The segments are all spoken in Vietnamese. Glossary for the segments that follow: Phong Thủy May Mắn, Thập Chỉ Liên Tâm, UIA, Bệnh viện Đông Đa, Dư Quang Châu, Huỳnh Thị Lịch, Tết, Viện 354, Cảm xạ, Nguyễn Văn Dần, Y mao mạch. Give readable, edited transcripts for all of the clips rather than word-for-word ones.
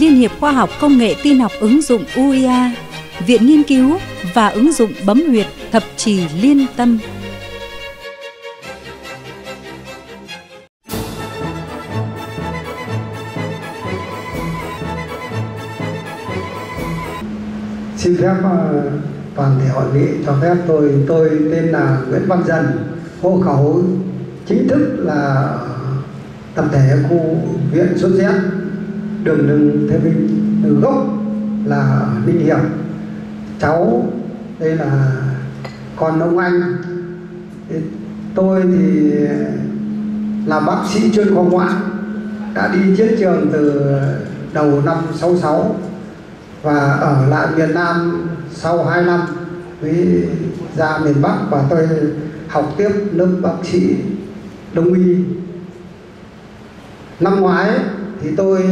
Liên hiệp Khoa học Công nghệ Tin học ứng dụng UIA, Viện Nghiên cứu và ứng dụng bấm huyệt Thập Chỉ Liên Tâm. Xin phép toàn thể hội nghị cho phép tôi tên là Nguyễn Văn Dần, hộ khẩu chính thức là tập thể khu huyện Xuân Xét, đường Thế Vinh, đường gốc là Minh Hiệp. Cháu đây là con ông anh. Tôi thì là bác sĩ chuyên khoa ngoại, đã đi chiến trường từ đầu năm 66 và ở lại miền Nam sau 2 năm với ra miền Bắc, và tôi học tiếp lớp bác sĩ Đông y. Năm ngoái thì tôi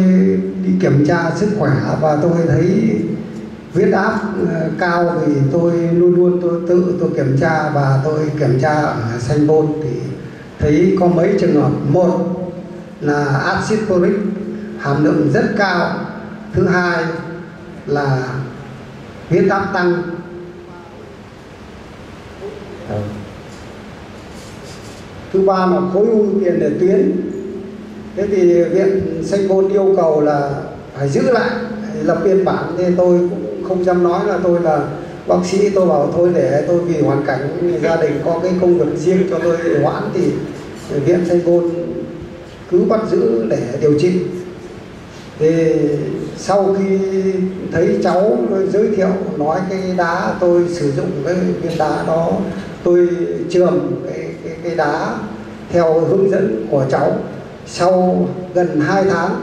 đi kiểm tra sức khỏe và tôi thấy huyết áp cao, thì tôi luôn tự kiểm tra, và tôi kiểm tra ở Sanh Pôn thì thấy có mấy trường hợp. Một là axit folic hàm lượng rất cao, thứ hai là huyết áp tăng. Thứ ba là khối u tiền liệt tuyến. Thế thì viện Sanh Pôn yêu cầu là phải giữ lại, lập biên bản. Thế tôi cũng không dám nói là tôi là bác sĩ, tôi bảo thôi để tôi vì hoàn cảnh gia đình có cái công việc riêng cho tôi hoãn, thì viện Sanh Pôn cứ bắt giữ để điều trị. Thì sau khi thấy cháu giới thiệu nói cái đá, tôi sử dụng cái viên đá đó, tôi chườm cái đá theo hướng dẫn của cháu. Sau gần 2 tháng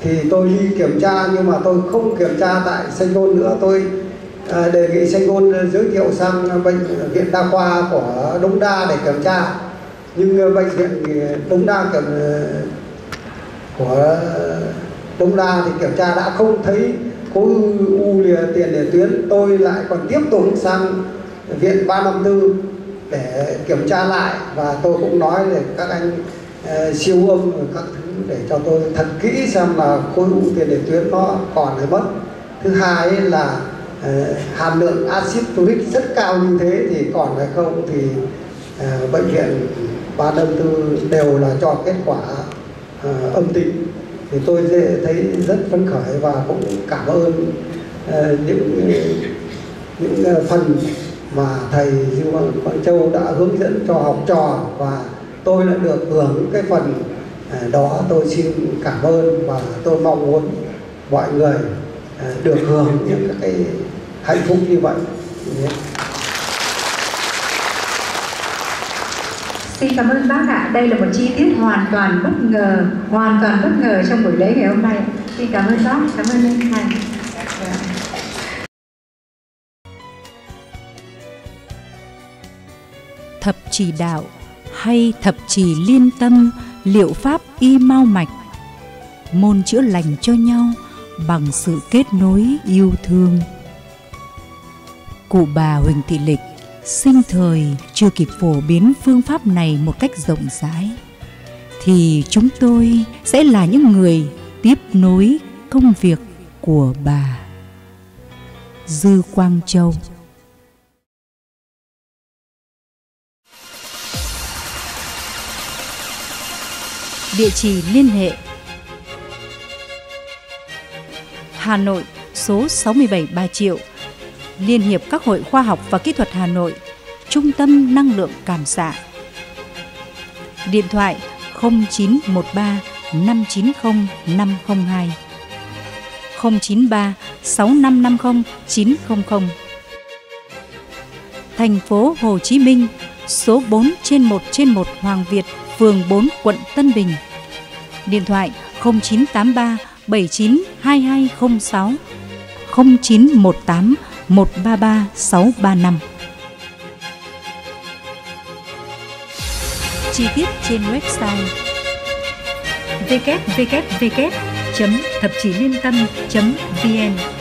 thì tôi đi kiểm tra, nhưng mà tôi không kiểm tra tại Sanh Pôn nữa. Tôi đề nghị Sanh Pôn giới thiệu sang bệnh viện đa khoa của Đông Đa để kiểm tra. Nhưng bệnh viện Đông Đa của Đông Đa thì kiểm tra đã không thấy khối u tiền liệt tuyến. Tôi lại còn tiếp tục sang viện 354 để kiểm tra lại, và tôi cũng nói để các anh siêu âm các thứ để cho tôi thật kỹ xem là khối u tiền liệt tuyến nó còn hay mất. Thứ hai là hàm lượng axit folic rất cao như thế thì còn hay không, thì bệnh viện 354 đều là cho kết quả âm tính. Thì tôi thấy rất phấn khởi và cũng cảm ơn những phần mà thầy Dư Quang Châu đã hướng dẫn cho học trò, và tôi đã được hưởng cái phần đó. Tôi xin cảm ơn, và tôi mong muốn mọi người được hưởng những cái hạnh phúc như vậy. Xin cảm ơn bác ạ. Đây là một chi tiết hoàn toàn bất ngờ trong buổi lễ ngày hôm nay. Xin cảm ơn bác, cảm ơn anh Thành. Thập chỉ đạo hay thập chỉ liên tâm, liệu pháp y mao mạch, môn chữa lành cho nhau bằng sự kết nối yêu thương. Cụ bà Huỳnh Thị Lịch sinh thời chưa kịp phổ biến phương pháp này một cách rộng rãi, thì chúng tôi sẽ là những người tiếp nối công việc của bà. Dư Quang Châu. Địa chỉ liên hệ: Hà Nội, số 67 Bà Triệu, Liên hiệp các hội khoa học và kỹ thuật Hà Nội, Trung tâm Năng lượng Cảm xạ. Điện thoại 0913 590 502, 093 6550 900. Thành phố Hồ Chí Minh, số 4/1/1 Hoàng Việt, phường 4, quận Tân Bình. Điện thoại 0983 792206, 0918 133635. Chi tiết trên website www.thapchilientam.vn.